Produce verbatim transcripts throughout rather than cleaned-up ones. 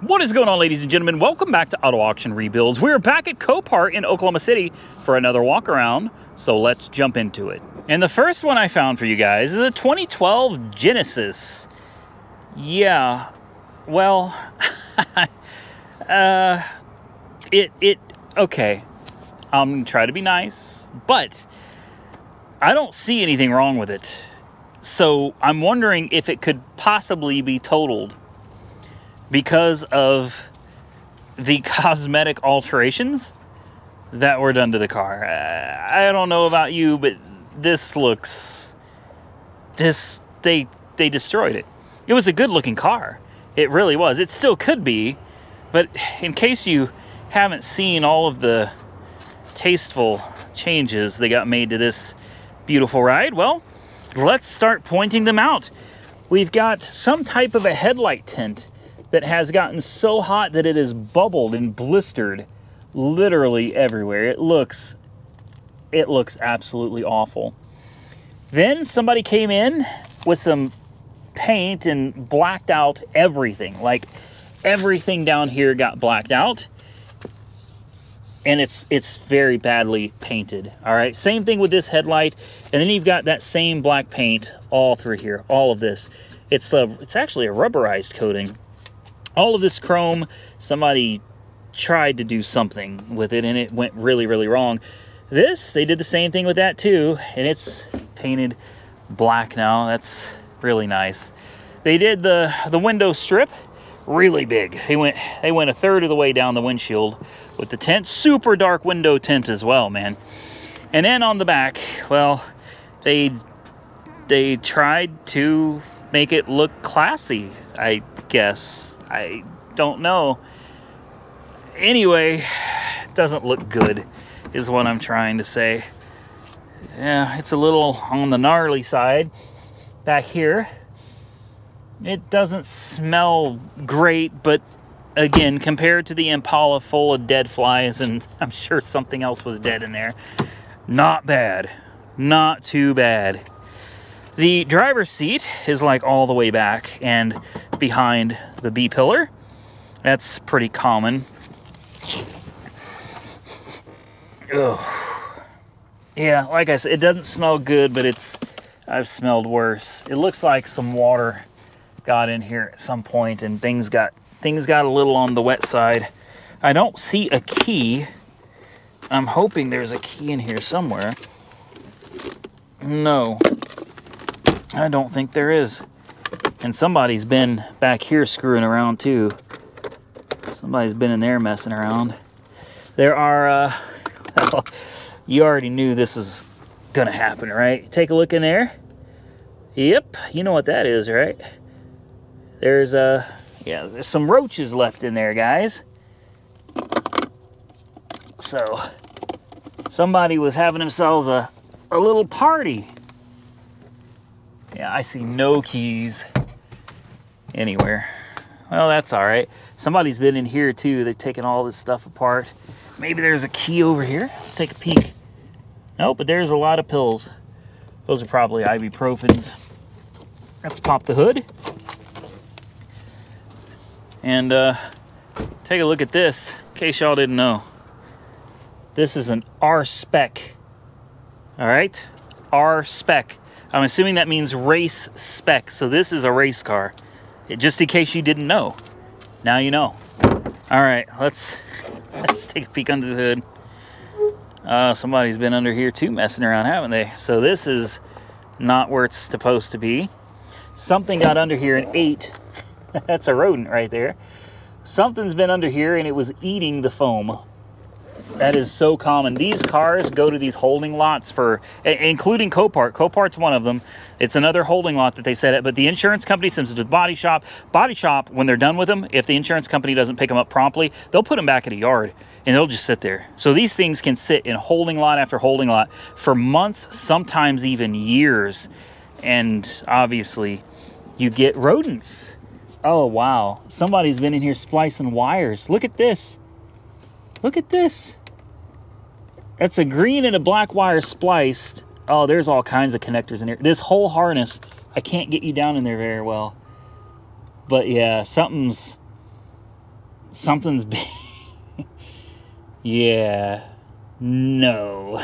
What is going on, ladies and gentlemen? Welcome back to Auto Auction Rebuilds. We're back at Copart in Oklahoma City for another walk around, so let's jump into it. And the first one I found for you guys is a twenty twelve Genesis. Yeah, well, uh, it, it, okay. I'm gonna try to be nice, but I don't see anything wrong with it. So I'm wondering if it could possibly be totaled because of the cosmetic alterations that were done to the car. I don't know about you, but this looks, this, they, they destroyed it. It was a good looking car. It really was. It still could be, but in case you haven't seen all of the tasteful changes that got made to this beautiful ride, well, let's start pointing them out. We've got some type of a headlight tint that has gotten so hot that it is bubbled and blistered literally everywhere. It looks, it looks absolutely awful. Then somebody came in with some paint and blacked out everything. Like everything down here got blacked out, and it's it's very badly painted. All right, same thing with this headlight, and then you've got that same black paint all through here. All of this, it's a, it's actually a rubberized coating. All of this chrome, somebody tried to do something with it, and it went really, really wrong. This, they did the same thing with that too, and it's painted black now. That's really nice. They did the the window strip really big. They went they went a third of the way down the windshield with the tint. Super dark window tint as well, man. And then on the back, well, they they tried to make it look classy, I guess. I don't know. Anyway, it doesn't look good is what I'm trying to say. Yeah, it's a little on the gnarly side back here. It doesn't smell great, but again, compared to the Impala full of dead flies, and I'm sure something else was dead in there, not bad. Not too bad. The driver's seat is like all the way back and behind the B pillar. That's pretty common. Oh, yeah, like I said, it doesn't smell good, but it's, I've smelled worse. It looks like some water got in here at some point and things got things got a little on the wet side. I don't see a key. I'm hoping there's a key in here somewhere. No, I don't think there is. And somebody's been back here screwing around too. Somebody's been in there messing around. There are, uh, well, you already knew this is gonna happen, right? Take a look in there. Yep, you know what that is, right? There's a, uh, yeah, there's some roaches left in there, guys. So somebody was having themselves a, a little party. Yeah, I see no keys anywhere. Well, that's all right. Somebody's been in here too. They've taken all this stuff apart. Maybe there's a key over here. Let's take a peek. No, but there's a lot of pills. Those are probably ibuprofens. Let's pop the hood and uh, take a look at this, in case y'all didn't know. This is an R-Spec, all right? R-Spec. I'm assuming that means race spec. So this is a race car. It, just in case you didn't know. Now you know. All right, let's let's take a peek under the hood. Uh, somebody's been under here too messing around, haven't they? So this is not where it's supposed to be. Something got under here and ate. That's a rodent right there. Something's been under here and it was eating the foam. That is so common. These cars go to these holding lots for, including Copart. Copart's one of them. It's another holding lot that they set it, but the insurance company sends it to the body shop. Body shop, when they're done with them, if the insurance company doesn't pick them up promptly, they'll put them back in a yard and they'll just sit there. So these things can sit in holding lot after holding lot for months, sometimes even years. And obviously you get rodents. Oh, wow. Somebody's been in here splicing wires. Look at this. Look at this. That's a green and a black wire spliced. Oh, there's all kinds of connectors in here. This whole harness, I can't get you down in there very well. But yeah, something's something's big. Yeah, no.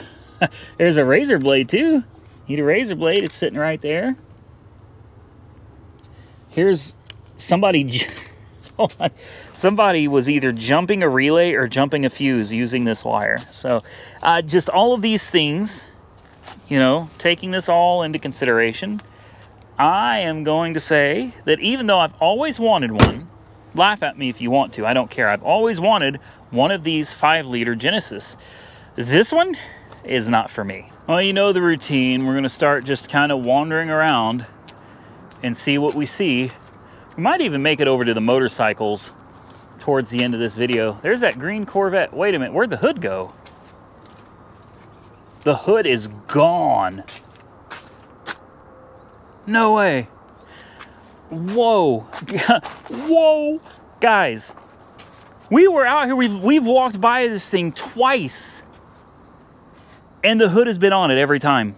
There's a razor blade too. Need a razor blade. It's sitting right there. Here's somebody. Hold on. Somebody was either jumping a relay or jumping a fuse using this wire. So uh, just all of these things, you know, taking this all into consideration, I am going to say that even though I've always wanted one, laugh at me if you want to, I don't care. I've always wanted one of these five liter Genesis. This one is not for me. Well, you know the routine. We're going to start just kind of wandering around and see what we see. We might even make it over to the motorcycles towards the end of this video. There's that green Corvette. Wait a minute, where'd the hood go? The hood is gone. No way. Whoa. Whoa. Guys, we were out here. We've, we've walked by this thing twice, and the hood has been on it every time.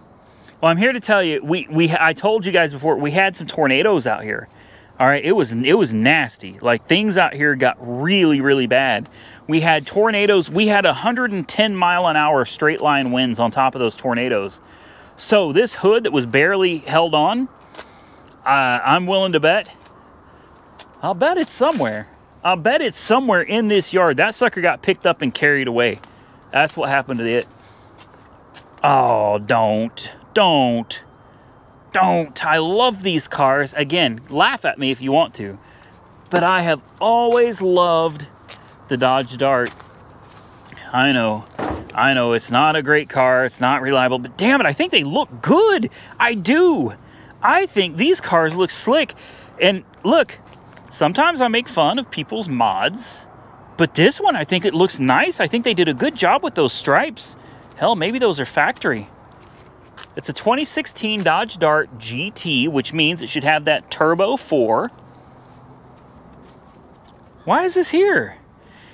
Well, I'm here to tell you, we, we, I told you guys before, we had some tornadoes out here. All right, it was it was nasty. Like, things out here got really, really bad. We had tornadoes. We had one hundred ten mile an hour straight line winds on top of those tornadoes. So this hood that was barely held on, uh, I'm willing to bet. I'll bet it's somewhere. I'll bet it's somewhere in this yard. That sucker got picked up and carried away. That's what happened to it. Oh, don't, don't. Don't. I love these cars. Again, laugh at me if you want to, but I have always loved the Dodge Dart. I know, I know it's not a great car, it's not reliable, but damn it, I think they look good. I do. I think these cars look slick. And look, sometimes I make fun of people's mods, but this one, I think it looks nice. I think they did a good job with those stripes. Hell, maybe those are factory. It's a twenty sixteen Dodge Dart G T, which means it should have that turbo four. Why is this here?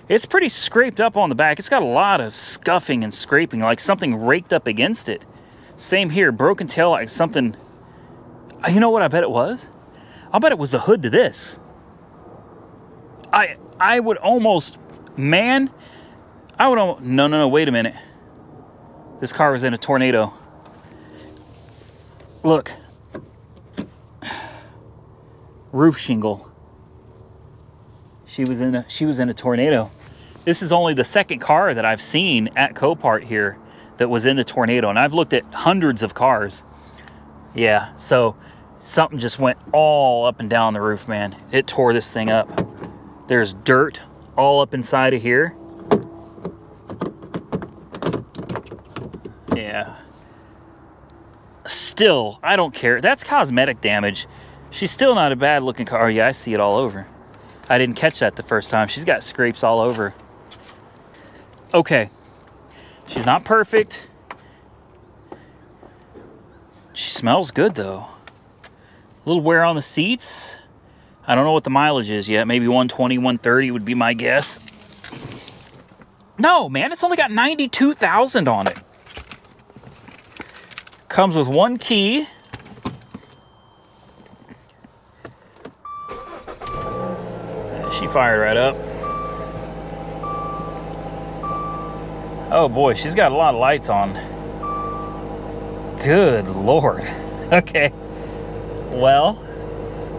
It's pretty scraped up on the back. It's got a lot of scuffing and scraping, like something raked up against it. Same here, broken tail, like something. You know what I bet it was? I'll bet it was the hood to this. I I would almost, man, I would almost, no, no, no, wait a minute. This car was in a tornado. Look, roof shingle. She was in a, she was in a tornado. This is only the second car that I've seen at Copart here that was in the tornado, and I've looked at hundreds of cars. Yeah, so something just went all up and down the roof, man. It tore this thing up. There's dirt all up inside of here. Yeah. Still, I don't care. That's cosmetic damage. She's still not a bad looking car. Oh, yeah, I see it all over. I didn't catch that the first time. She's got scrapes all over. Okay. She's not perfect. She smells good, though. A little wear on the seats. I don't know what the mileage is yet. Maybe one twenty, one thirty would be my guess. No, man, it's only got ninety-two thousand on it. Comes with one key. She fired right up. Oh boy, she's got a lot of lights on. Good Lord. Okay. Well,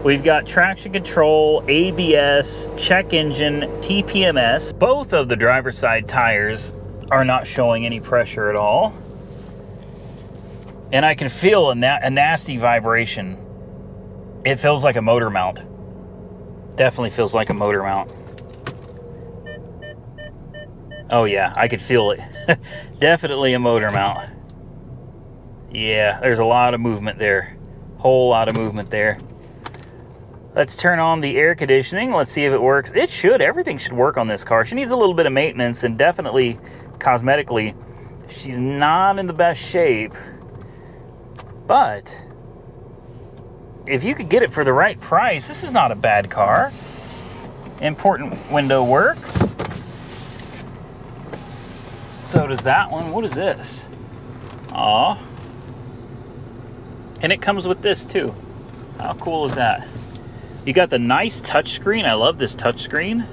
we've got traction control, A B S, check engine, T P M S. Both of the driver's side tires are not showing any pressure at all. And I can feel a, na a nasty vibration. It feels like a motor mount. Definitely feels like a motor mount. Oh yeah, I could feel it. Definitely a motor mount. Yeah, there's a lot of movement there. Whole lot of movement there. Let's turn on the air conditioning. Let's see if it works. It should. Everything should work on this car. She needs a little bit of maintenance, and definitely cosmetically, she's not in the best shape. But if you could get it for the right price, this is not a bad car. Important window works. So does that one. What is this? Aw. And it comes with this too. How cool is that? You got the nice touchscreen. I love this touchscreen.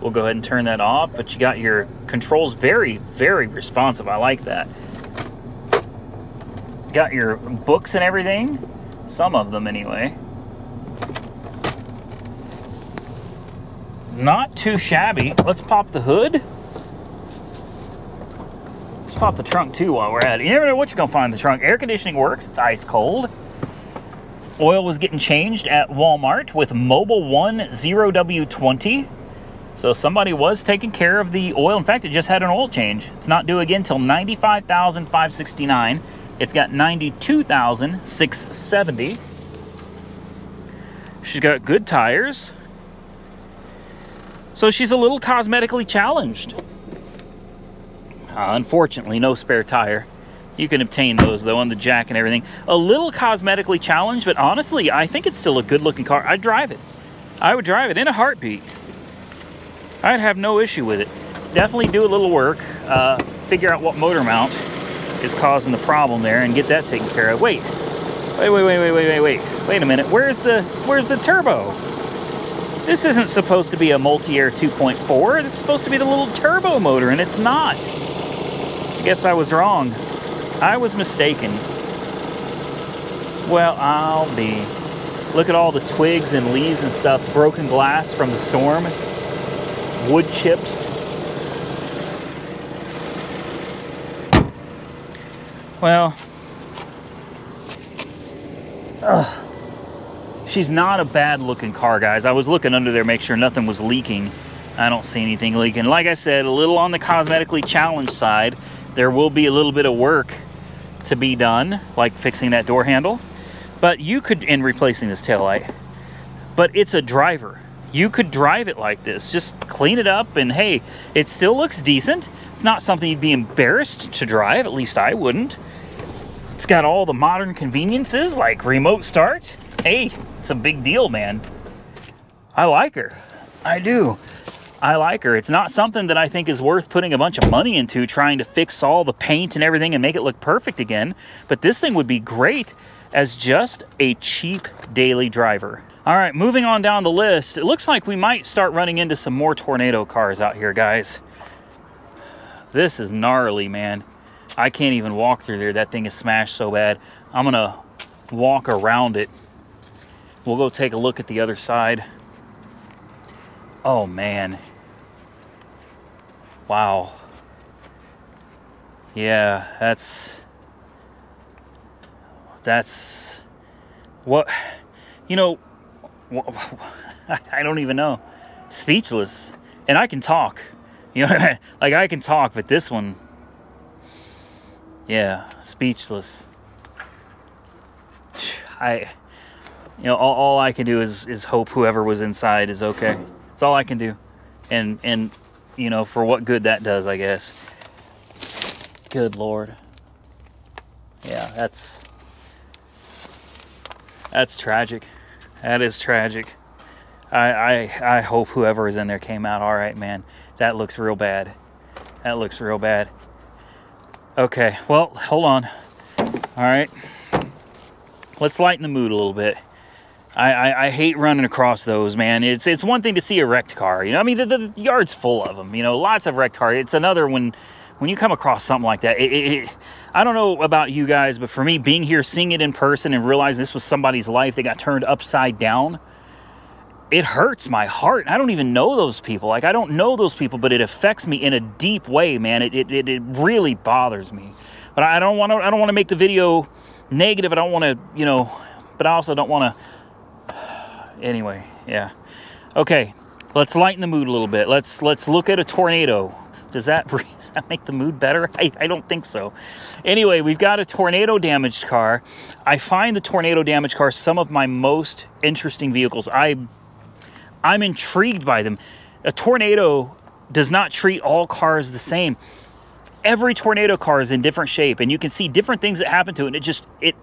We'll go ahead and turn that off, but you got your controls very, very responsive. I like that. Got your books and everything, some of them anyway. Not too shabby. Let's pop the hood. Let's pop the trunk too while we're at it. You never know what you're gonna find in the trunk. Air conditioning works, it's ice cold. Oil was getting changed at Walmart with Mobil one zero W twenty. So somebody was taking care of the oil. In fact, it just had an oil change. It's not due again till ninety-five thousand five hundred sixty-nine dollars. It's got ninety-two thousand six hundred seventy dollars. She's got good tires. So she's a little cosmetically challenged. Uh, unfortunately, no spare tire. You can obtain those, though, on the jack and everything. A little cosmetically challenged, but honestly, I think it's still a good-looking car. I'd drive it. I would drive it in a heartbeat. I'd have no issue with it. Definitely do a little work, uh, figure out what motor mount is causing the problem there and get that taken care of. Wait, wait, wait, wait, wait, wait, wait, wait. Wait a minute, where's the, where's the turbo? This isn't supposed to be a Multi-Air two point four. This is supposed to be the little turbo motor, and it's not. I guess I was wrong. I was mistaken. Well, I'll be. Look at all the twigs and leaves and stuff, broken glass from the storm. Wood chips. Well, ugh. She's not a bad looking car, guys. I was looking under there to make sure nothing was leaking. I don't see anything leaking. Like I said, a little on the cosmetically challenged side. There will be a little bit of work to be done, like fixing that door handle. But you could, in replacing this taillight, but it's a driver. You could drive it like this. Just clean it up and hey, it still looks decent. It's not something you'd be embarrassed to drive, at least I wouldn't. It's got all the modern conveniences like remote start. Hey, it's a big deal, man. I like her, I do. I like her. It's not something that I think is worth putting a bunch of money into, trying to fix all the paint and everything and make it look perfect again. But this thing would be great as just a cheap daily driver. All right, moving on down the list, it looks like we might start running into some more Tornado cars out here, guys. This is gnarly, man. I can't even walk through there. That thing is smashed so bad. I'm gonna walk around it. We'll go take a look at the other side. Oh, man. Wow. Yeah, that's... That's... What... You know... I don't even know. Speechless. And I can talk. You know what I mean? Like, I can talk, but this one... Yeah, speechless. I... You know, all, all I can do is, is hope whoever was inside is okay. That's all I can do. And, and you know, for what good that does, I guess. Good Lord. Yeah, that's... That's tragic. That is tragic. I, I I hope whoever is in there came out all right, man. That looks real bad. That looks real bad. Okay, well, hold on. All right. Let's lighten the mood a little bit. I, I, I hate running across those, man. It's it's one thing to see a wrecked car. You know, I mean, the, the yard's full of them. You know, lots of wrecked cars. It's another when when you come across something like that. It, it, it, I don't know about you guys, but for me, being here, seeing it in person, and realizing this was somebody's life that got turned upside down, it hurts my heart. I don't even know those people. Like, I don't know those people, but it affects me in a deep way, man. It it it, it really bothers me. But I don't want to. I don't want to make the video negative. I don't want to. You know, but I also don't want to. Anyway, yeah. Okay, let's lighten the mood a little bit. Let's let's look at a tornado. Does that, does that make the mood better? I, I don't think so. Anyway, we've got a tornado damaged car. I find the tornado damaged cars some of my most interesting vehicles. I, I'm intrigued by them. A tornado does not treat all cars the same. Every tornado car is in different shape, and you can see different things that happen to it, and it just, it,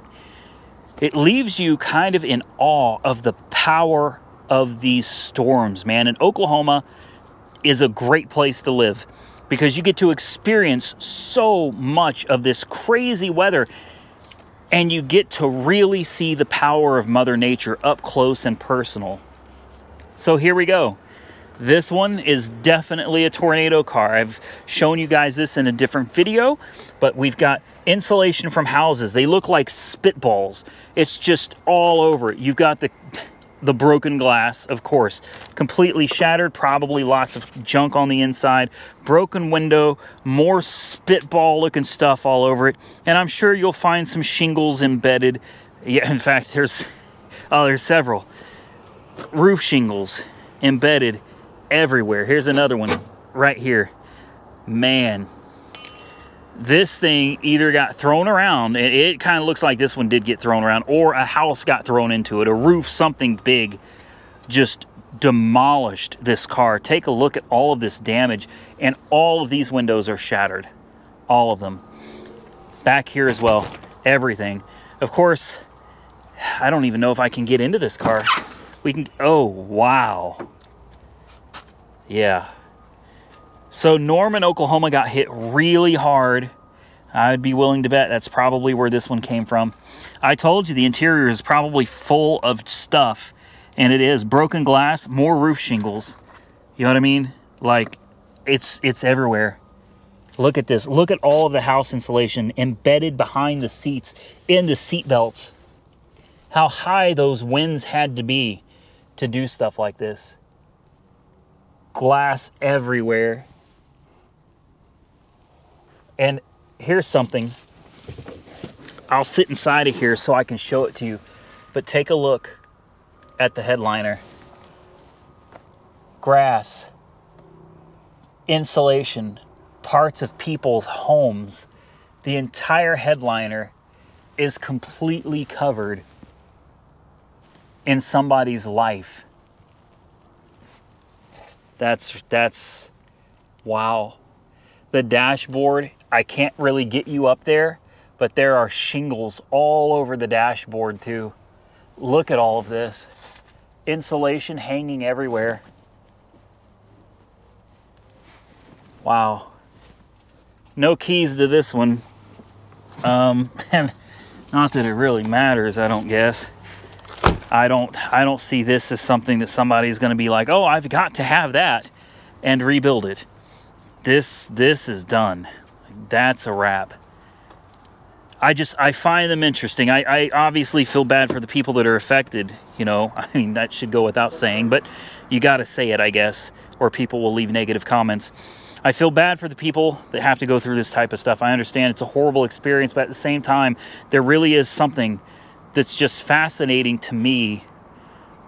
It leaves you kind of in awe of the power of these storms, man. And Oklahoma is a great place to live because you get to experience so much of this crazy weather, and you get to really see the power of Mother Nature up close and personal. So here we go. This one is definitely a tornado car. I've shown you guys this in a different video, but we've got insulation from houses. They look like spitballs. It's just all over. You've got the the broken glass, of course, completely shattered, probably lots of junk on the inside, broken window, more spitball looking stuff all over it. And I'm sure you'll find some shingles embedded. Yeah, in fact, there's oh, there's several roof shingles embedded everywhere. Here's another one right here. Man, this thing either got thrown around, and it kind of looks like this one did get thrown around, or a house got thrown into it, a roof, something big just demolished this car. Take a look at all of this damage, and all of these windows are shattered, all of them. Back here as well, everything. Of course, I don't even know if I can get into this car. We can, oh, wow. Yeah. So Norman, Oklahoma got hit really hard. I'd be willing to bet that's probably where this one came from. I told you the interior is probably full of stuff, and it is. Broken glass, more roof shingles. You know what I mean? Like, it's, it's everywhere. Look at this. Look at all of the house insulation embedded behind the seats, in the seat belts. How high those winds had to be to do stuff like this. Glass everywhere. And here's something. I'll sit inside of here so I can show it to you. But take a look at the headliner. Grass, insulation, parts of people's homes. The entire headliner is completely covered in somebody's life. That's, that's, wow. The dashboard, I can't really get you up there, but there are shingles all over the dashboard too. Look at all of this. Insulation hanging everywhere. Wow. No keys to this one. Um, and not that it really matters, I don't guess. I don't, I don't see this as something that somebody's going to be like, oh, I've got to have that and rebuild it. This, this is done. That's a wrap. I just, I find them interesting. I, I obviously feel bad for the people that are affected. You know, I mean, that should go without saying, but you got to say it, I guess, or people will leave negative comments. I feel bad for the people that have to go through this type of stuff. I understand it's a horrible experience, but at the same time, there really is something that's just fascinating to me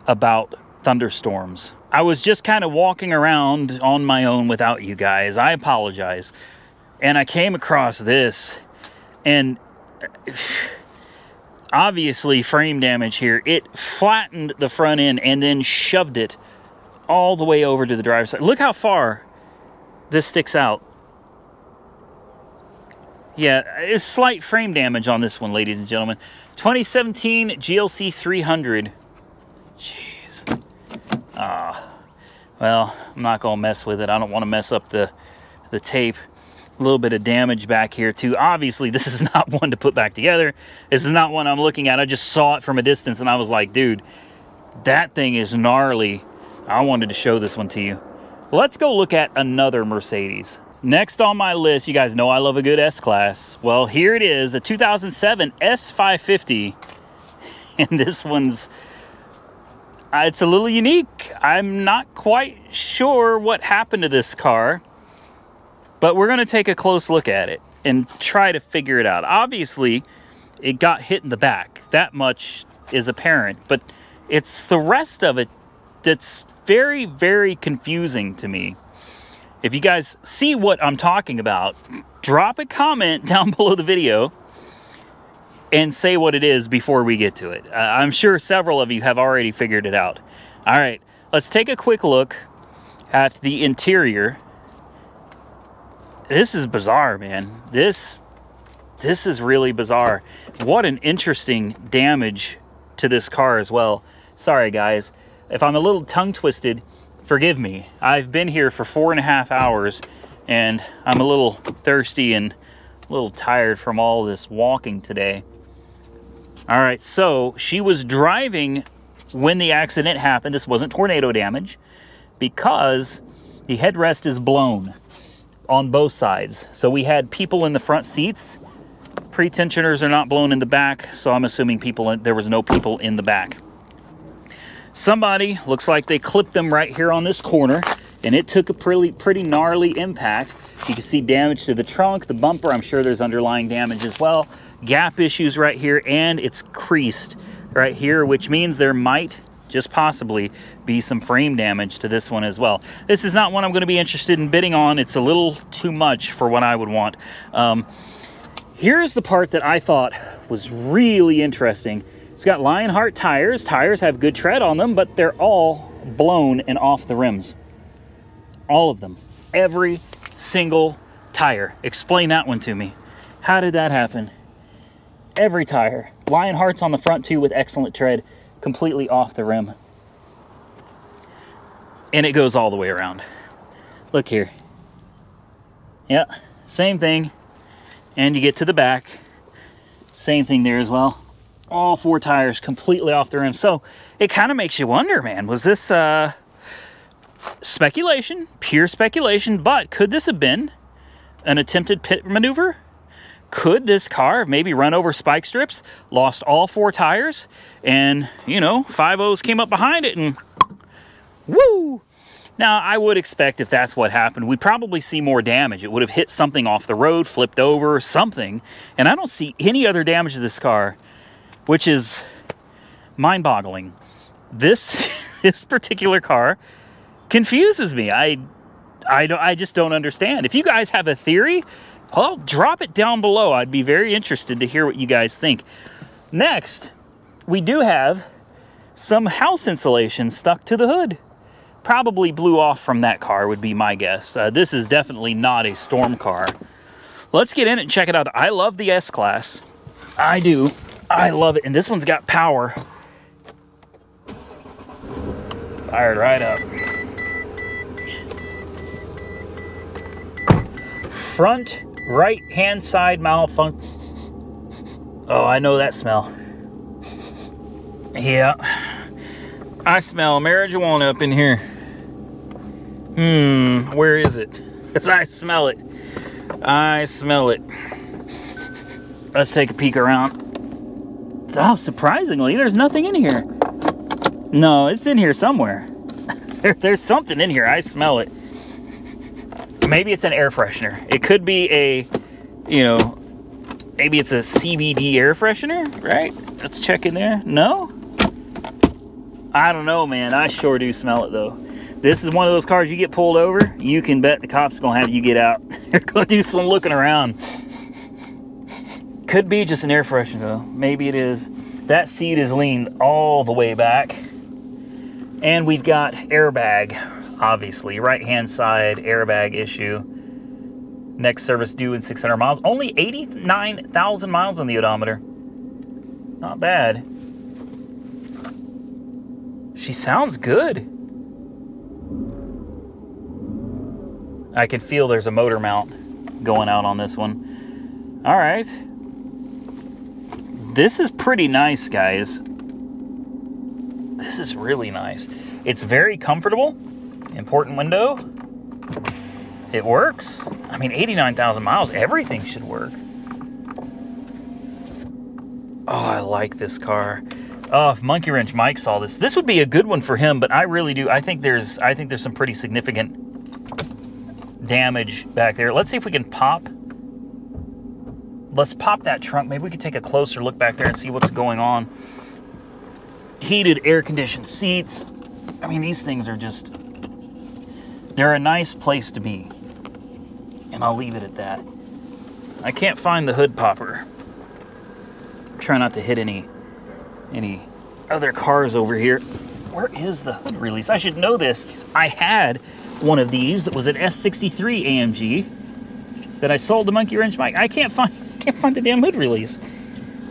about thunderstorms. I was just kind of walking around on my own without you guys. I apologize. And I came across this, and obviously frame damage here. It flattened the front end and then shoved it all the way over to the driver's side. Look how far this sticks out. Yeah, it's slight frame damage on this one, ladies and gentlemen. twenty seventeen G L C three hundred. Jeez. Ah, well, I'm not gonna mess with it. I don't want to mess up the the tape. A little bit of damage back here too. Obviously, this is not one to put back together. This is not one I'm looking at. I just saw it from a distance, and I was like, dude, that thing is gnarly. I wanted to show this one to you. Let's go look at another Mercedes. Next on my list, you guys know I love a good S-Class. Well, here it is, a two thousand seven S five fifty. And this one's, it's a little unique. I'm not quite sure what happened to this car, but we're gonna take a close look at it and try to figure it out. Obviously, it got hit in the back. That much is apparent, but it's the rest of it that's very, very confusing to me. If you guys see what I'm talking about, drop a comment down below the video and say what it is before we get to it. Uh, I'm sure several of you have already figured it out. All right, let's take a quick look at the interior. This is bizarre, man. This, this is really bizarre. What an interesting damage to this car as well. Sorry, guys. If I'm a little tongue-twisted, forgive me. I've been here for four and a half hours, and I'm a little thirsty and a little tired from all this walking today. All right, so she was driving when the accident happened. This wasn't tornado damage. because the headrest is blown on both sides. So we had people in the front seats. Pretensioners are not blown in the back, so I'm assuming people, there was no people in the back. Somebody, looks like they clipped them right here on this corner, and it took a pretty, pretty gnarly impact. You can see damage to the trunk, the bumper. I'm sure there's underlying damage as well. Gap issues right here, and it's creased right here, which means there might just possibly be some frame damage to this one as well. This is not one I'm going to be interested in bidding on. It's a little too much for what I would want. Um, here's the part that I thought was really interesting. It's got Lionheart tires. Tires have good tread on them, but they're all blown and off the rims. All of them. Every single tire. Explain that one to me. How did that happen? Every tire. Lionheart's on the front too with excellent tread, completely off the rim. And it goes all the way around. Look here. Yeah, same thing. And you get to the back. Same thing there as well. All four tires completely off the rim. So it kind of makes you wonder, man, was this uh, speculation, pure speculation, but could this have been an attempted pit maneuver? Could this car have maybe run over spike strips, lost all four tires, and, you know, five ohs came up behind it and woo? Now, I would expect if that's what happened, we'd probably see more damage. It would have hit something off the road, flipped over, something. And I don't see any other damage to this car, which is mind-boggling. This, this particular car confuses me. I, I, don't, I just don't understand. If you guys have a theory, I'll drop it down below. I'd be very interested to hear what you guys think. Next, we do have some house insulation stuck to the hood. Probably blew off from that car would be my guess. Uh, this is definitely not a storm car. Let's get in it and check it out. I love the S-Class. I do. I love it. And this one's got power. Fired right up. Front right hand side malfunction. Oh, I know that smell. Yeah, I smell marijuana up in here. Hmm, where is it? Because I smell it. I smell it. Let's take a peek around. Oh, surprisingly, there's nothing in here. No, it's in here somewhere. there, there's something in here. I smell it. Maybe it's an air freshener. It could be a, you know, maybe it's a C B D air freshener, right? Let's check in there. No? I don't know, man. I sure do smell it, though. This is one of those cars you get pulled over, you can bet the cops are going to have you get out. They're going to do some looking around. Could be just an air freshener, though. Maybe it is. That seat is leaned all the way back. And we've got airbag, obviously. Right-hand side airbag issue. Next service due in six hundred miles. Only eighty-nine thousand miles on the odometer. Not bad. She sounds good. I can feel there's a motor mount going out on this one. All right. This is pretty nice, guys. This is really nice. It's very comfortable. Important window. It works. I mean, eighty-nine thousand miles, everything should work. Oh, I like this car. Oh, if Monkey Wrench Mike saw this, this would be a good one for him, but I really do. I think there's, I think there's some pretty significant damage back there. Let's see if we can pop. Let's pop that trunk. Maybe we could take a closer look back there and see what's going on. Heated, air-conditioned seats. I mean, these things are just, they're a nice place to be. And I'll leave it at that. I can't find the hood popper. Try not to hit any, any other cars over here. Where is the hood release? I should know this. I had one of these that was an S sixty-three A M G that I sold to Monkey Wrench Mike. I can't find... Can't find the damn hood release.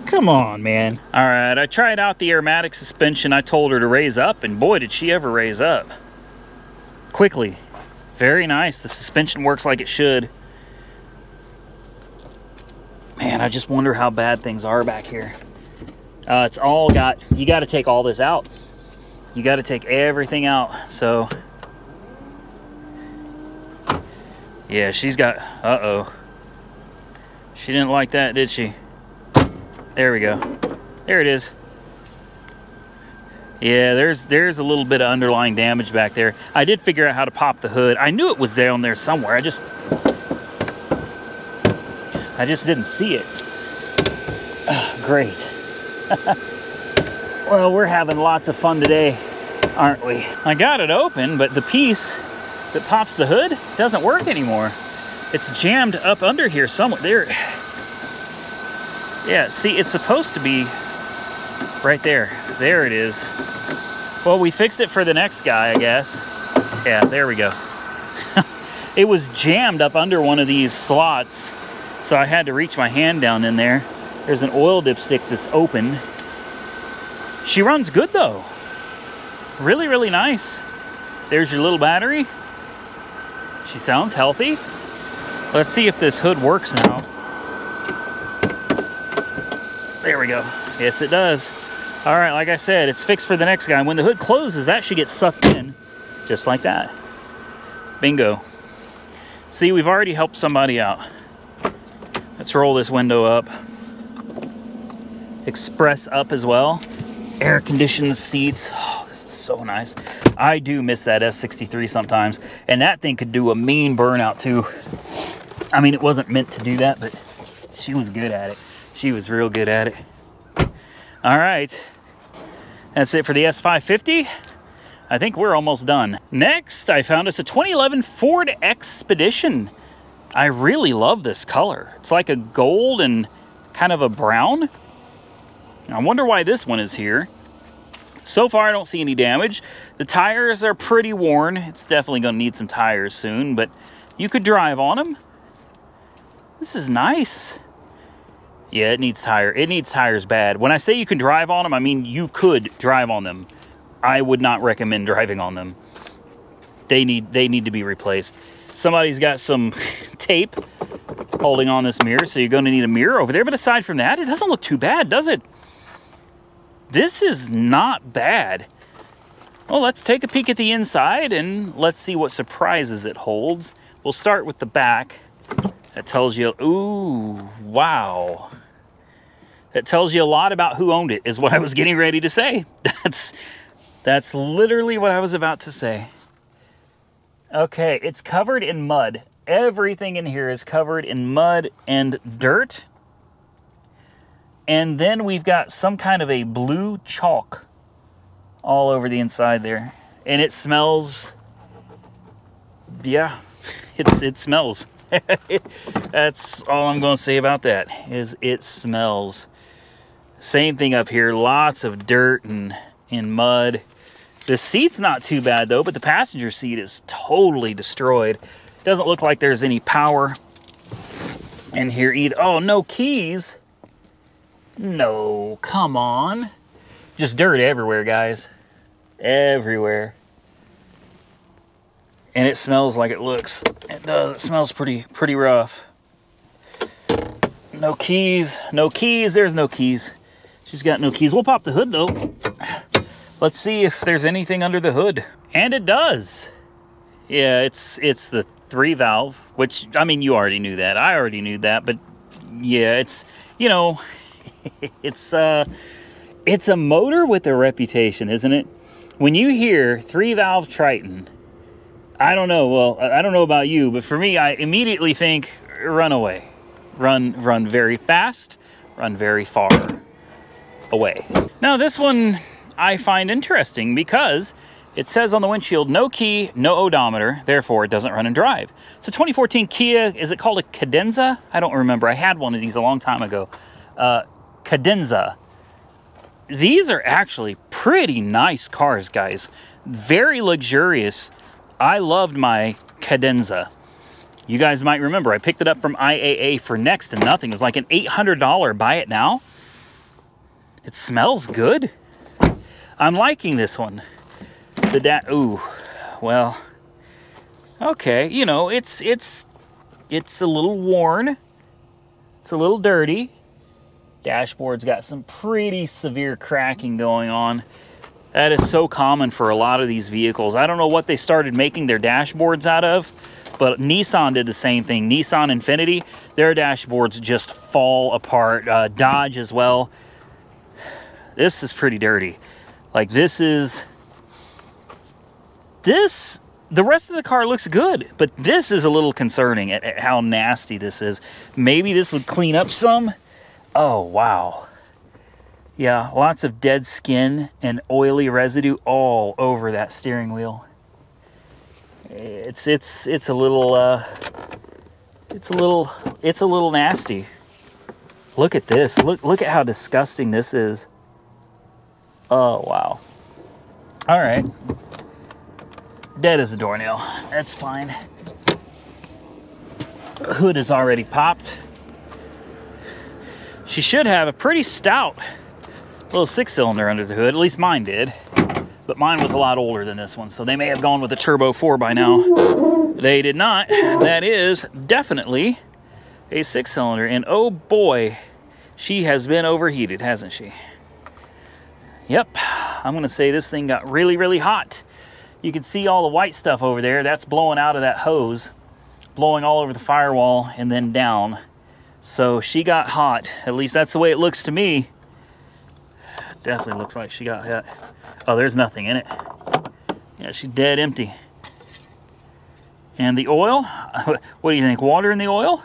Come on, man. All right, I tried out the aromatic suspension. I told her to raise up, and boy, did she ever raise up quickly. Very nice. The suspension works like it should. Man, I just wonder how bad things are back here. Uh, it's all got, you got to take all this out. You got to take everything out. So Yeah, she's got, uh-oh. She didn't like that, did she? There we go. There it is. Yeah, there's there's a little bit of underlying damage back there. I did figure out how to pop the hood. I knew it was there on there somewhere. I just I just didn't see it. Oh, great. Well, we're having lots of fun today, aren't we? I got it open, but the piece that pops the hood doesn't work anymore. It's jammed up under here somewhere. There. Yeah, see, it's supposed to be right there. There it is. Well, we fixed it for the next guy, I guess. Yeah, there we go. It was jammed up under one of these slots, so I had to reach my hand down in there. There's an oil dipstick that's open. She runs good, though. Really, really nice. There's your little battery. She sounds healthy. Let's see if this hood works now. There we go. Yes, it does. All right, like I said, it's fixed for the next guy. And when the hood closes, that should get sucked in just like that. Bingo. See, we've already helped somebody out. Let's roll this window up. Express up as well. Air conditioned seats. Oh, this is so nice. I do miss that S sixty-three sometimes. And that thing could do a mean burnout too. I mean, it wasn't meant to do that, but she was good at it. She was real good at it. All right, that's it for the S five fifty. I think we're almost done. Next, I found us a twenty eleven Ford Expedition. I really love this color. It's like a gold and kind of a brown. I wonder why this one is here. So far, I don't see any damage. The tires are pretty worn. It's definitely gonna need some tires soon, but you could drive on them. This is nice. Yeah, it needs tire. It needs tires bad. When I say you can drive on them, I mean you could drive on them. I would not recommend driving on them. They need they need to be replaced. Somebody's got some tape holding on this mirror, so you're going to need a mirror over there. But aside from that, it doesn't look too bad, does it? This is not bad. Well, let's take a peek at the inside and let's see what surprises it holds. We'll start with the back. That tells you, ooh, wow. That tells you a lot about who owned it, is what I was getting ready to say. That's, that's literally what I was about to say. Okay, it's covered in mud. Everything in here is covered in mud and dirt. And then we've got some kind of a blue chalk all over the inside there. And it smells, yeah, it's, it smells. That's all I'm going to say about that, is it smells. Same thing up here, lots of dirt and, and mud. The seat's not too bad though, but the passenger seat is totally destroyed. Doesn't look like there's any power in here either. Oh, no keys. No, come on. Just dirt everywhere, guys. Everywhere. And it smells like it looks. It does. It smells pretty, pretty rough. No keys. No keys. There's no keys. She's got no keys. We'll pop the hood, though. Let's see if there's anything under the hood. And it does. Yeah, it's it's the three valve, which, I mean, you already knew that. I already knew that. But, yeah, it's, you know, it's, uh, it's a motor with a reputation, isn't it? When you hear three-valve Triton... I don't know. Well, I don't know about you, but for me, I immediately think run away. Run, run very fast, run very far away. Now this one I find interesting because it says on the windshield, no key, no odometer, therefore it doesn't run and drive. It's a twenty fourteen Kia, is it called a Cadenza? I don't remember. I had one of these a long time ago. Uh, Cadenza. These are actually pretty nice cars, guys. Very luxurious. I loved my Cadenza. You guys might remember, I picked it up from I A A for next to nothing. It was like an eight hundred dollar buy it now. It smells good. I'm liking this one. The da- ooh, well, okay. You know, it's, it's, it's a little worn. It's a little dirty. Dashboard's got some pretty severe cracking going on. That is so common for a lot of these vehicles. I don't know what they started making their dashboards out of, But Nissan did the same thing. Nissan, Infiniti, their dashboards just fall apart. Uh, Dodge as well. This is pretty dirty. Like this is, this, the rest of the car looks good, but this is a little concerning at, at how nasty this is. Maybe this would clean up some. Oh, wow. Yeah, lots of dead skin and oily residue all over that steering wheel. It's, it's, it's a little, uh, it's a little, it's a little nasty. Look at this. Look, look at how disgusting this is. Oh, wow. All right. Dead as a doornail. That's fine. Hood is already popped. She should have a pretty stout little six-cylinder under the hood. At least mine did. But mine was a lot older than this one, so they may have gone with a turbo four by now. They did not. That is definitely a six-cylinder. And oh, boy, she has been overheated, hasn't she? Yep, I'm gonna say this thing got really, really hot. You can see all the white stuff over there. That's blowing out of that hose, blowing all over the firewall and then down. So she got hot. At least that's the way it looks to me. Definitely looks like she got hot. Oh, there's nothing in it. Yeah, she's dead empty. And the oil, what do you think, water in the oil?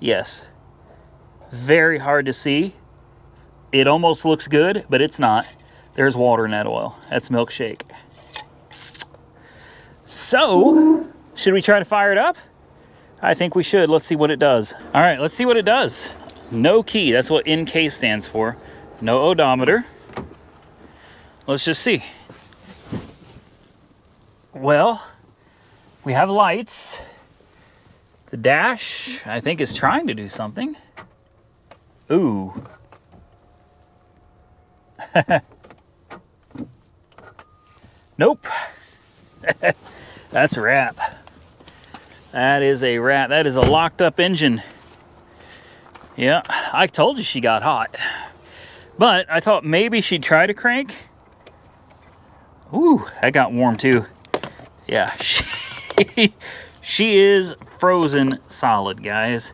Yes. Very hard to see. It almost looks good, but it's not. There's water in that oil. That's milkshake. So, should we try to fire it up? I think we should. Let's see what it does. All right, let's see what it does. No key. That's what N K stands for. No odometer. Let's just see. Well, we have lights. The dash, I think, is trying to do something. Ooh. Nope. That's a wrap. That is a wrap. That is a locked up engine. Yeah, I told you she got hot. But I thought maybe she'd try to crank. Ooh, that got warm too. Yeah, she, she is frozen solid, guys.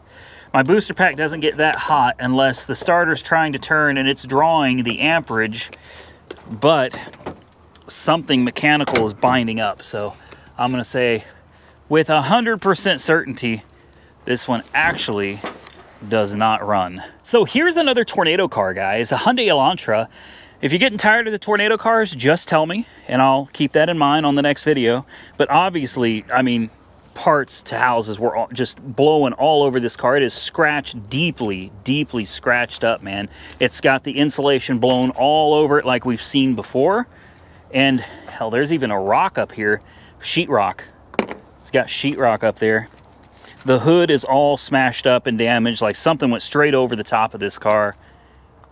My booster pack doesn't get that hot unless the starter's trying to turn and it's drawing the amperage, but something mechanical is binding up. So I'm gonna say with one hundred percent certainty, this one actually does not run. So here's another Tornado car, guys, a Hyundai Elantra. If you're getting tired of the Tornado cars, just tell me and I'll keep that in mind on the next video. But obviously, I mean, parts to houses were just blowing all over this car. It is scratched deeply, deeply scratched up, man. It's got the insulation blown all over it like we've seen before. And hell, there's even a rock up here, sheetrock. It's got sheetrock up there. The hood is all smashed up and damaged, like something went straight over the top of this car.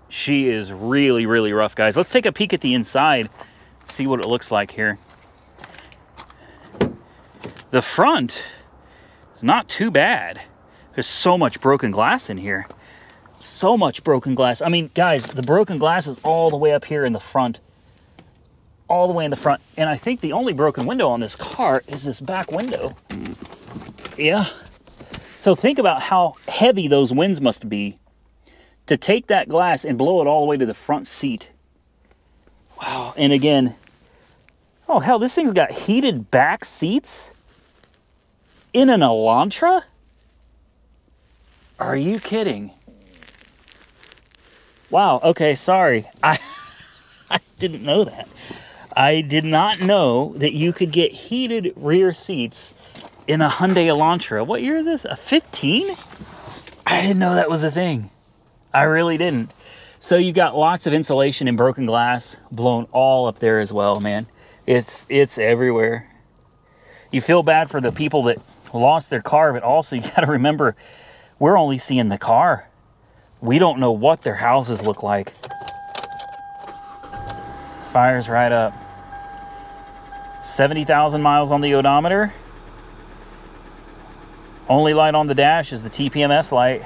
She is really, really rough, guys. Let's take a peek at the inside, see what it looks like here. The front is not too bad. There's so much broken glass in here. So much broken glass. I mean, guys, the broken glass is all the way up here in the front. All the way in the front. And I think the only broken window on this car is this back window. Yeah. So think about how heavy those winds must be to take that glass and blow it all the way to the front seat. Wow. And again, oh, hell, this thing's got heated back seats. In an Elantra? Are you kidding? Wow, okay, sorry. I I didn't know that. I did not know that you could get heated rear seats in a Hyundai Elantra. What year is this? A fifteen? I didn't know that was a thing. I really didn't. So you've got lots of insulation and broken glass blown all up there as well, man. It's, it's everywhere. You feel bad for the people that lost their car, but also you got to remember, we're only seeing the car. We don't know what their houses look like. Fires right up. seventy thousand miles on the odometer. Only light on the dash is the T P M S light.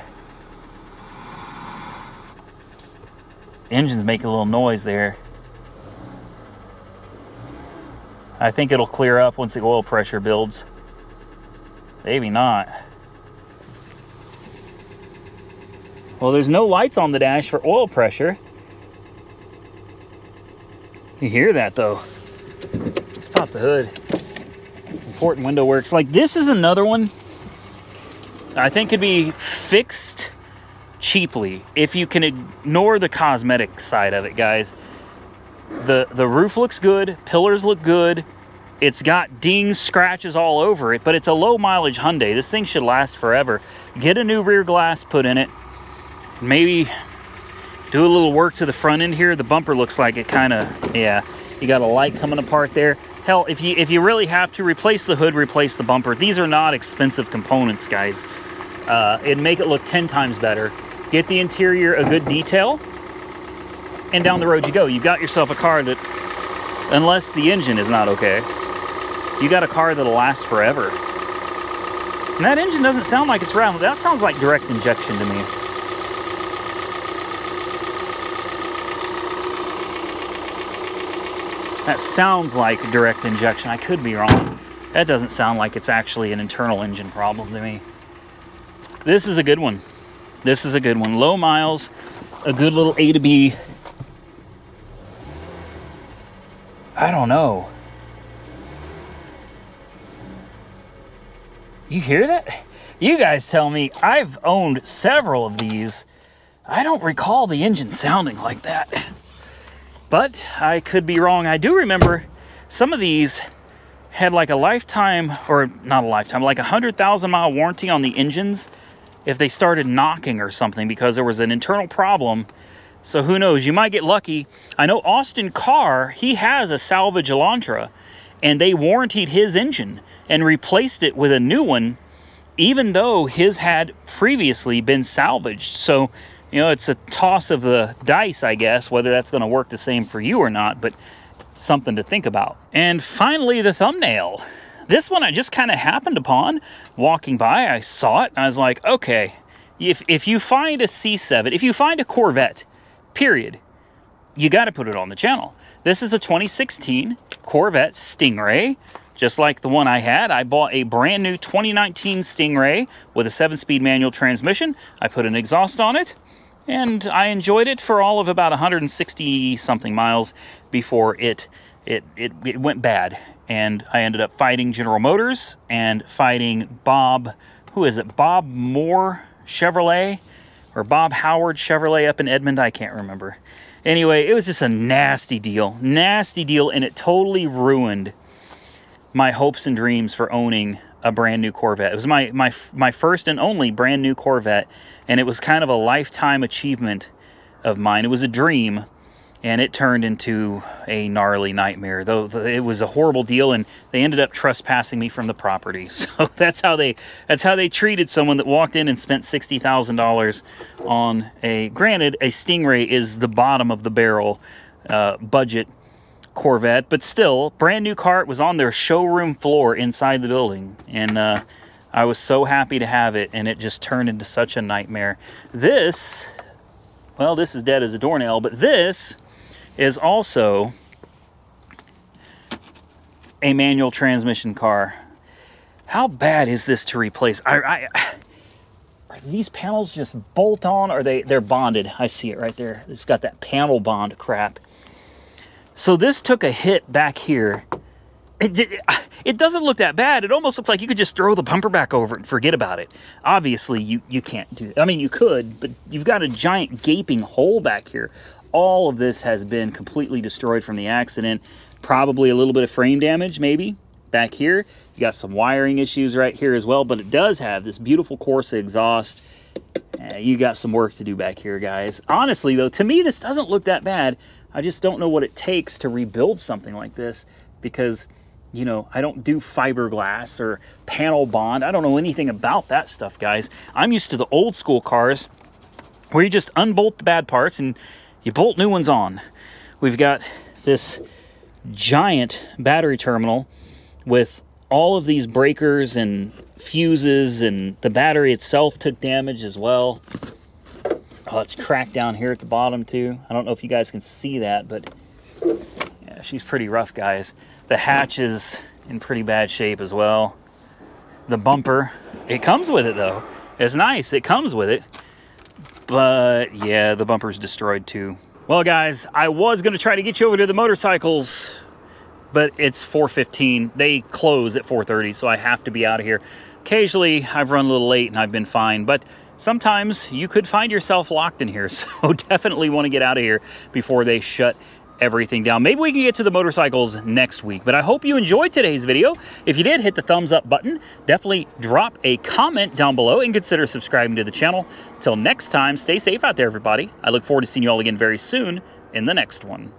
Engine's making a little noise there. I think it'll clear up once the oil pressure builds. Maybe not. Well, there's no lights on the dash for oil pressure. You hear that though. Let's pop the hood. Important window works. Like, this is another one I think could be fixed cheaply if you can ignore the cosmetic side of it, guys. The, the roof looks good. Pillars look good. It's got dings, scratches all over it, but it's a low mileage Hyundai. This thing should last forever. Get a new rear glass put in it. Maybe do a little work to the front end here. The bumper looks like it kind of, yeah, you got a light coming apart there. Hell, if you, if you really have to, replace the hood, replace the bumper. These are not expensive components, guys. Uh, it'd make it look ten times better. Get the interior a good detail, and down the road you go. You've got yourself a car that, unless the engine is not okay, you got a car that'll last forever. And that engine doesn't sound like it's round. That sounds like direct injection to me. That sounds like direct injection. I could be wrong. That doesn't sound like it's actually an internal engine problem to me. This is a good one. This is a good one. Low miles, a good little A to B. I don't know. You hear that? You guys tell me. I've owned several of these. I don't recall the engine sounding like that. But I could be wrong. I do remember some of these had like a lifetime, or not a lifetime, like a one hundred thousand mile warranty on the engines if they started knocking or something because there was an internal problem. So who knows? You might get lucky. I know Austin Carr, he has a salvage Elantra, and they warrantied his engine and replaced it with a new one, even though his had previously been salvaged. So, you know, it's a toss of the dice, I guess, whether that's going to work the same for you or not, but something to think about. And finally, the thumbnail. This one I just kind of happened upon. Walking by, I saw it, and I was like, okay, if, if you find a C seven, if you find a Corvette, period, you got to put it on the channel. This is a twenty sixteen Corvette Stingray. Just like the one I had, I bought a brand new twenty nineteen Stingray with a seven-speed manual transmission. I put an exhaust on it, and I enjoyed it for all of about one hundred sixty something miles before it, it it it went bad, and I ended up fighting General Motors and fighting Bob, who is it, Bob Moore Chevrolet or Bob Howard Chevrolet up in Edmond, I can't remember. Anyway, it was just a nasty deal, nasty deal, and it totally ruined my hopes and dreams for owning a brand new Corvette. It was my my my first and only brand new Corvette, and it was kind of a lifetime achievement of mine. It was a dream, and it turned into a gnarly nightmare. Though it was a horrible deal, and they ended up trespassing me from the property. So that's how they that's how they treated someone that walked in and spent sixty thousand dollars on a, granted, a Stingray is the bottom of the barrel uh, budget Corvette, but still, brand new car. It was on their showroom floor inside the building, and uh, I was so happy to have it, and it just turned into such a nightmare. This, well, this is dead as a doornail, but this is also a manual transmission car. How bad is this to replace? I, I, are these panels just bolt on? Are they, they're bonded? I see it right there. It's got that panel bond crap. So this took a hit back here. It, did, it doesn't look that bad. It almost looks like you could just throw the bumper back over and forget about it. Obviously, you, you can't do that. I mean, you could, but you've got a giant gaping hole back here. All of this has been completely destroyed from the accident. Probably a little bit of frame damage, maybe, back here. You got some wiring issues right here as well, but it does have this beautiful Corsa exhaust. Uh, you got some work to do back here, guys. Honestly, though, to me, this doesn't look that bad. I just don't know what it takes to rebuild something like this because, you know, I don't do fiberglass or panel bond. I don't know anything about that stuff, guys. I'm used to the old school cars where you just unbolt the bad parts and you bolt new ones on. We've got this giant battery terminal with all of these breakers and fuses, and the battery itself took damage as well. Oh, it's cracked down here at the bottom too. I don't know if you guys can see that, but yeah, she's pretty rough, guys. The hatch is in pretty bad shape as well. the bumper. It comes with it though. It's nice, it comes with it. But yeah, the bumper's destroyed too. Well guys, I was gonna try to get you over to the motorcycles, but it's four fifteen. They close at four thirty, so I have to be out of here. Occasionally, I've run a little late and I've been fine, but sometimes you could find yourself locked in here, so definitely want to get out of here before they shut everything down. Maybe we can get to the motorcycles next week, but I hope you enjoyed today's video. If you did, hit the thumbs up button. Definitely drop a comment down below and consider subscribing to the channel. Till next time, stay safe out there, everybody. I look forward to seeing you all again very soon in the next one.